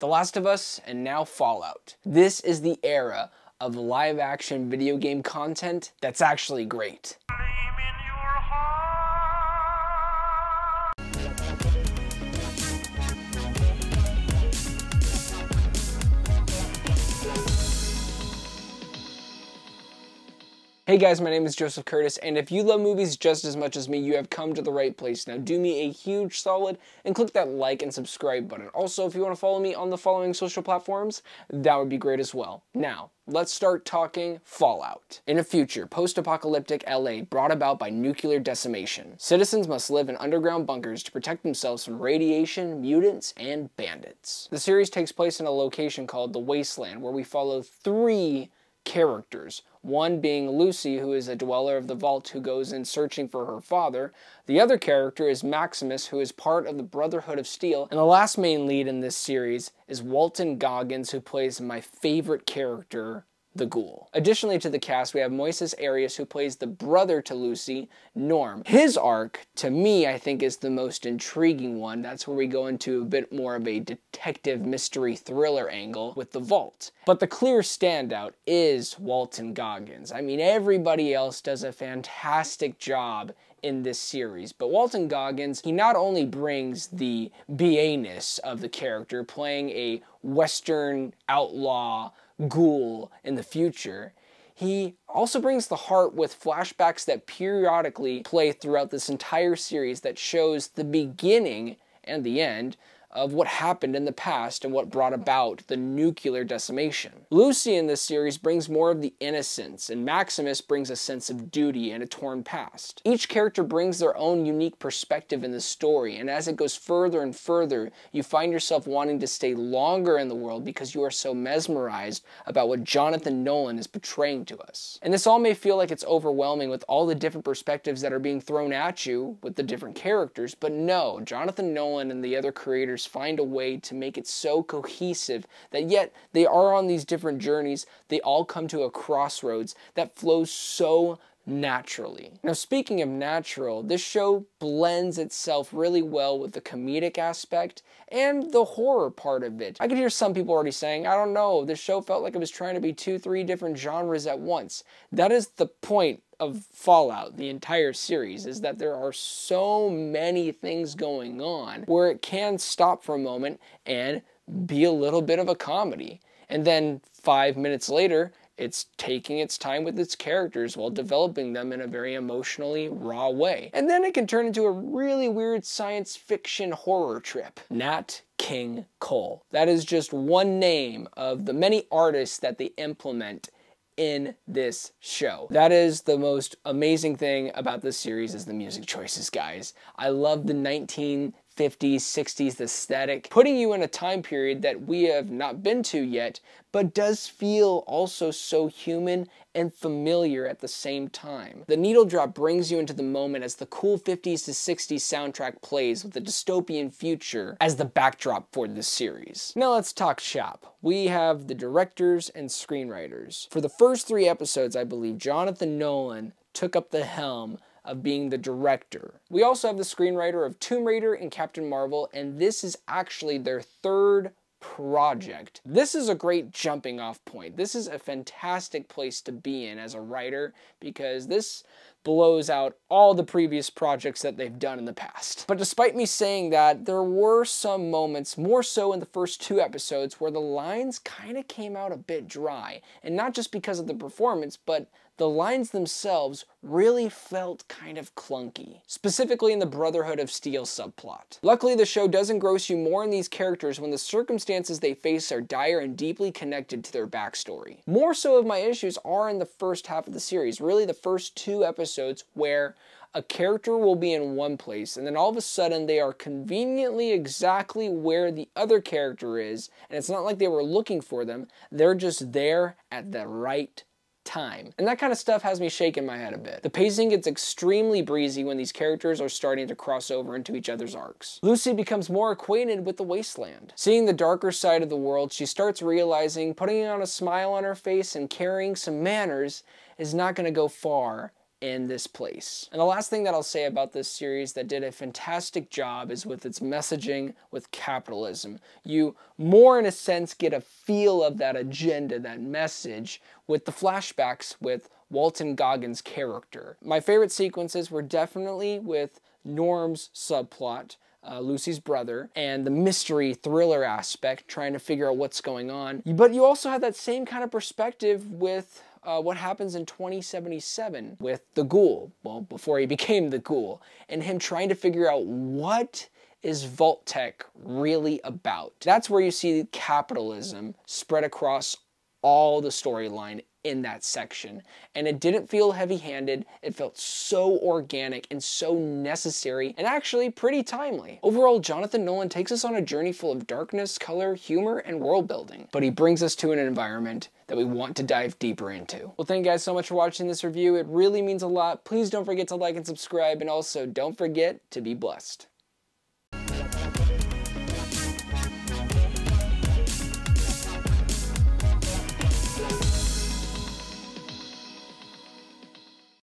The Last of Us, and now Fallout. This is the era of live action video game content that's actually great. Hey guys, my name is Joseph Curtis, and if you love movies just as much as me, you have come to the right place. Now do me a huge solid and click that like and subscribe button. Also, if you want to follow me on the following social platforms, that would be great as well. Now, let's start talking Fallout. In a future, post-apocalyptic LA brought about by nuclear decimation, citizens must live in underground bunkers to protect themselves from radiation, mutants, and bandits. The series takes place in a location called the Wasteland, where we follow three characters. One being Lucy, who is a dweller of the vault who goes in searching for her father. The other character is Maximus, who is part of the Brotherhood of Steel. And the last main lead in this series is Walton Goggins, who plays my favorite character, the Ghoul. Additionally to the cast, we have Moises Arias, who plays the brother to Lucy, Norm. His arc, to me, I think is the most intriguing one. That's where we go into a bit more of a detective mystery thriller angle with the vault. But the clear standout is Walton Goggins. I mean, everybody else does a fantastic job in this series, but Walton Goggins, he not only brings the BA-ness of the character, playing a Western outlaw ghoul in the future, he also brings the heart with flashbacks that periodically play throughout this entire series that shows the beginning and the end of what happened in the past and what brought about the nuclear decimation. Lucy in this series brings more of the innocence, and Maximus brings a sense of duty and a torn past. Each character brings their own unique perspective in the story, and as it goes further and further, you find yourself wanting to stay longer in the world because you are so mesmerized about what Jonathan Nolan is portraying to us. And this all may feel like it's overwhelming with all the different perspectives that are being thrown at you with the different characters, but no, Jonathan Nolan and the other creators find a way to make it so cohesive that yet they are on these different journeys, they all come to a crossroads that flows so naturally. Now, speaking of natural, this show blends itself really well with the comedic aspect and the horror part of it. I could hear some people already saying, I don't know, this show felt like it was trying to be three different genres at once. That is the point of Fallout, the entire series, is that there are so many things going on where it can stop for a moment and be a little bit of a comedy. And then 5 minutes later, it's taking its time with its characters while developing them in a very emotionally raw way. And then it can turn into a really weird science fiction horror trip. Nat King Cole. That is just one name of the many artists that they implement in this show. That is the most amazing thing about this series is the music choices, guys. I love the 1950s, 60s aesthetic, putting you in a time period that we have not been to yet, but does feel also so human and familiar at the same time. The needle drop brings you into the moment as the cool 50s to 60s soundtrack plays with the dystopian future as the backdrop for this series. Now let's talk shop. We have the directors and screenwriters. For the first three episodes, I believe Jonathan Nolan took up the helm of being the director. We also have the screenwriter of Tomb Raider and Captain Marvel, and this is actually their third project. This is a great jumping off point. This is a fantastic place to be in as a writer because this blows out all the previous projects that they've done in the past. But despite me saying that, there were some moments, more so in the first two episodes, where the lines kind of came out a bit dry. And not just because of the performance, but the lines themselves really felt kind of clunky, specifically in the Brotherhood of Steel subplot. Luckily, the show does engross you more in these characters when the circumstances they face are dire and deeply connected to their backstory. More so of my issues are in the first half of the series, really the first two episodes, where a character will be in one place and then all of a sudden they are conveniently exactly where the other character is, and it's not like they were looking for them, they're just there at the right time. And that kind of stuff has me shaking my head a bit. The pacing gets extremely breezy when these characters are starting to cross over into each other's arcs. Lucy becomes more acquainted with the Wasteland. Seeing the darker side of the world, she starts realizing putting on a smile on her face and carrying some manners is not going to go far in this place. And the last thing that I'll say about this series that did a fantastic job is with its messaging with capitalism. You more in a sense get a feel of that agenda, that message, with the flashbacks with Walton Goggins' character. My favorite sequences were definitely with Norm's subplot, Lucy's brother, and the mystery thriller aspect, trying to figure out what's going on. But you also had that same kind of perspective with what happens in 2077 with the ghoul, well, before he became the ghoul, and him trying to figure out what is Vault-Tec really about. That's where you see capitalism spread across all the storyline in that section, and it didn't feel heavy-handed. It felt so organic and so necessary, and actually pretty timely. Overall, Jonathan Nolan takes us on a journey full of darkness, color, humor, and world building, but he brings us to an environment that we want to dive deeper into. Well, thank you guys so much for watching this review. It really means a lot. Please don't forget to like and subscribe, and also don't forget to be blessed.